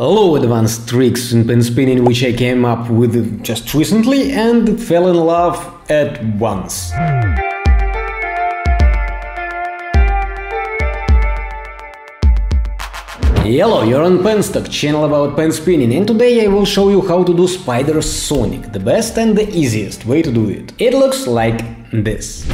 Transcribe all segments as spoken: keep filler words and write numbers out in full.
Hello, advanced tricks and pen spinning, which I came up with just recently and fell in love at once. Hello, you're on Penstock, channel about pen spinning, and today I will show you how to do Spider Sonic, the best and the easiest way to do it. It looks like this.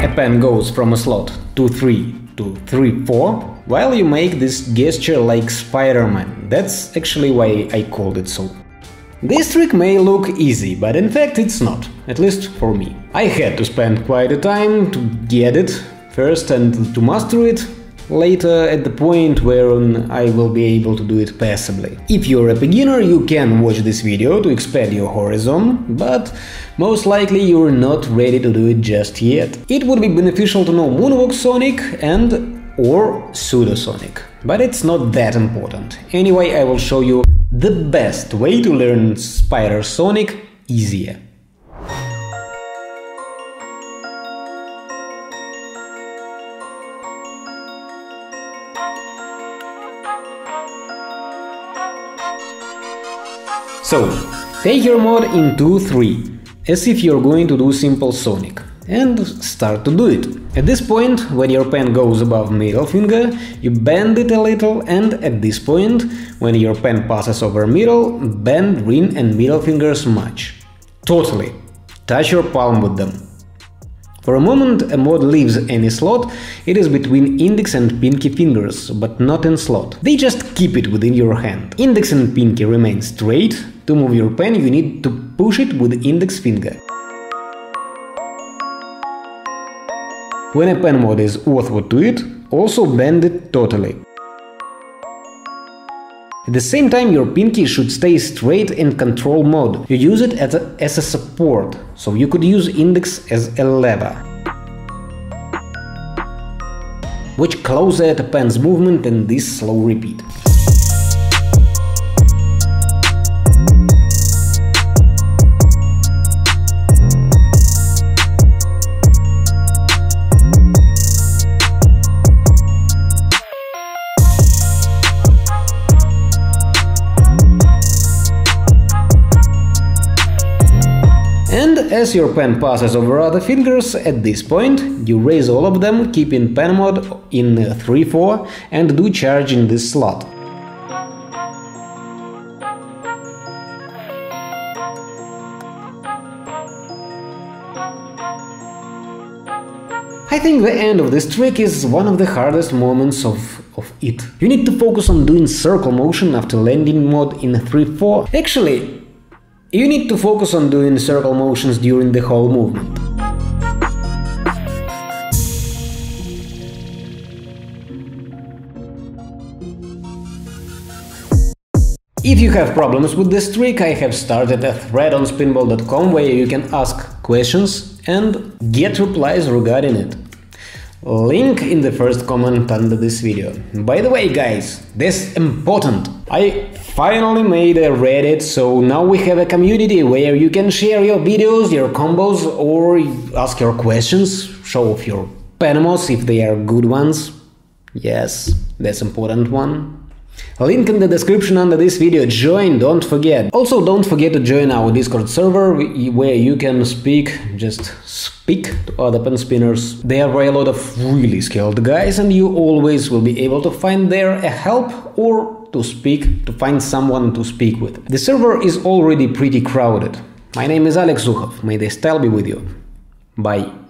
A pen goes from a slot two three to three four, while you make this gesture like Spider-Man. That's actually why I called it so. This trick may look easy, but in fact it's not, at least for me. I had to spend quite a time to get it first and to master it later at the point whereon I will be able to do it passably. If you're a beginner, you can watch this video to expand your horizon, but most likely you're not ready to do it just yet. It would be beneficial to know Moonwalk Sonic and or Pseudo Sonic, but it's not that important. Anyway, I will show you the best way to learn Spider Sonic easier. So, take your mod in two three, as if you're going to do simple Sonic, and start to do it. At this point, when your pen goes above middle finger, you bend it a little, and at this point, when your pen passes over middle, bend ring and middle fingers much. Totally. Touch your palm with them. For a moment, a mod leaves any slot, it is between index and pinky fingers, but not in slot. They just keep it within your hand. Index and pinky remain straight. To move your pen, you need to push it with index finger. When a pen mod is outward to it, also bend it totally. At the same time, your pinky should stay straight in control mode. You use it as a, as a support, so you could use index as a lever. Watch closer at a pen's movement in this slow repeat. As your pen passes over other fingers, at this point, you raise all of them, keep in pen mode in three four and do charge in this slot. I think the end of this trick is one of the hardest moments of, of it. You need to focus on doing circle motion after landing mode in three four. Actually, you need to focus on doing circle motions during the whole movement. If you have problems with this trick, I have started a thread on spinball dot com where you can ask questions and get replies regarding it. Link in the first comment under this video. By the way, guys, this is important. I finally made a Reddit, so now we have a community where you can share your videos, your combos, or ask your questions, show off your pen mods if they are good ones. Yes, that's an important one. Link in the description under this video. Join, don't forget. Also, don't forget to join our Discord server where you can speak, just speak to other pen spinners. There are a lot of really skilled guys, and you always will be able to find there a help or to speak, to find someone to speak with. The server is already pretty crowded. My name is Alex Suhov. May the style be with you. Bye.